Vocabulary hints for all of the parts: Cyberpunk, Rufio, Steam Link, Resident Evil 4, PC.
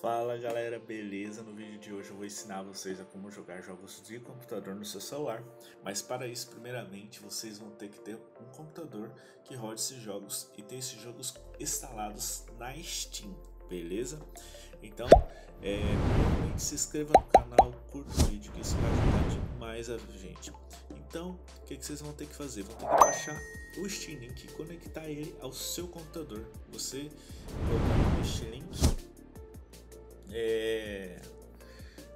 Fala galera, beleza? No vídeo de hoje eu vou ensinar vocês a como jogar jogos de computador no seu celular, mas para isso primeiramente vocês vão ter que ter um computador que rode esses jogos e ter esses jogos instalados na Steam, beleza? Então, primeiramente se inscreva no canal, curta o vídeo que isso vai ajudar demais a gente. Então, o que vocês vão ter que fazer? Vão ter que baixar o Steam Link e conectar ele ao seu computador. Você colocar o Steam Link. É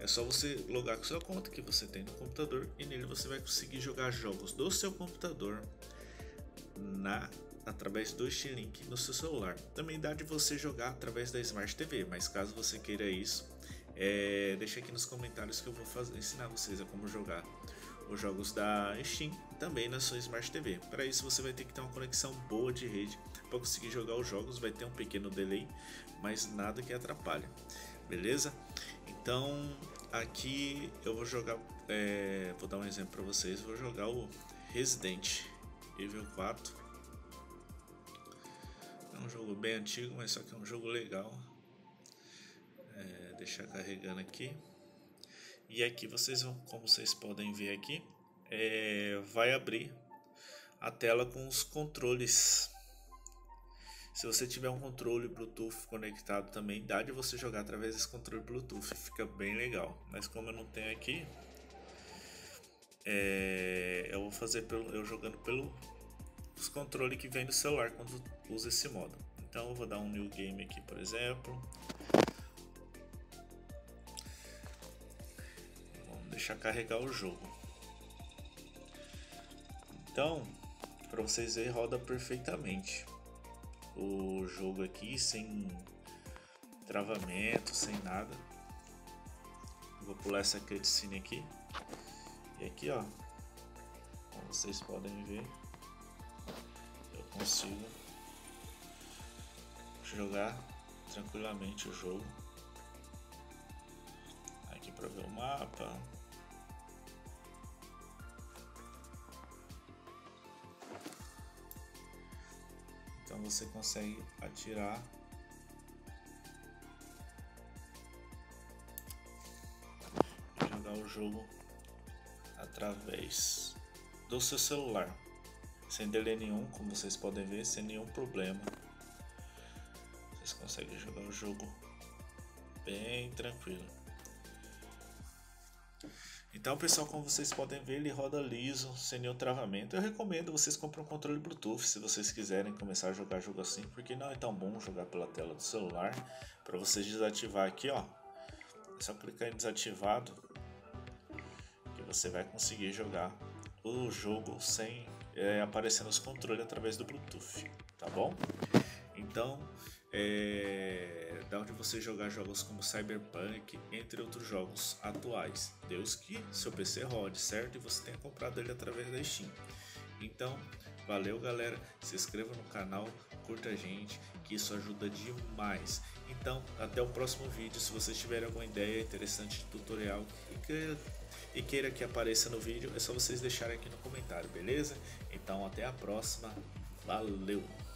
só você logar com sua conta que você tem no computador e nele você vai conseguir jogar jogos do seu computador através do Steam Link no seu celular. Também dá de você jogar através da Smart TV, mas caso você queira isso, deixa aqui nos comentários que eu vou ensinar vocês a como jogar os jogos da Steam também na sua Smart TV. Para isso você vai ter que ter uma conexão boa de rede para conseguir jogar os jogos, vai ter um pequeno delay, mas nada que atrapalhe. Beleza? Então aqui eu vou jogar, vou dar um exemplo para vocês, vou jogar o Resident Evil 4. É um jogo bem antigo, mas só que é um jogo legal. Deixar carregando aqui. E aqui vocês vão, como vocês podem ver aqui, vai abrir a tela com os controles. Se você tiver um controle Bluetooth conectado também, dá de você jogar através desse controle Bluetooth, fica bem legal. Mas como eu não tenho aqui, eu vou fazer eu jogando pelos controles que vem do celular quando usa esse modo. Então eu vou dar um new game aqui, por exemplo. Vamos deixar carregar o jogo. Então, para vocês verem, roda perfeitamente o jogo aqui sem travamento, sem nada. Vou pular essa cutscene aqui. E aqui, ó, como vocês podem ver, eu consigo jogar tranquilamente o jogo. Aqui para ver o mapa. Então você consegue atirar e jogar o jogo através do seu celular, sem delay nenhum, como vocês podem ver, sem nenhum problema. Vocês conseguem jogar o jogo bem tranquilo. Então pessoal, como vocês podem ver, ele roda liso, sem nenhum travamento. Eu recomendo vocês comprem um controle Bluetooth se vocês quiserem começar a jogar jogo assim, porque não é tão bom jogar pela tela do celular. Para vocês desativar aqui, ó, é só clicar em desativado que você vai conseguir jogar o jogo sem aparecendo os controles através do Bluetooth, tá bom? Então, dá onde você jogar jogos como Cyberpunk, entre outros jogos atuais. Deus que seu PC rode, certo? E você tenha comprado ele através da Steam. Então, valeu galera, se inscreva no canal, curta a gente, que isso ajuda demais. Então, até o próximo vídeo. Se vocês tiverem alguma ideia interessante de tutorial e queira que apareça no vídeo, é só vocês deixarem aqui no comentário, beleza? Então, até a próxima, valeu!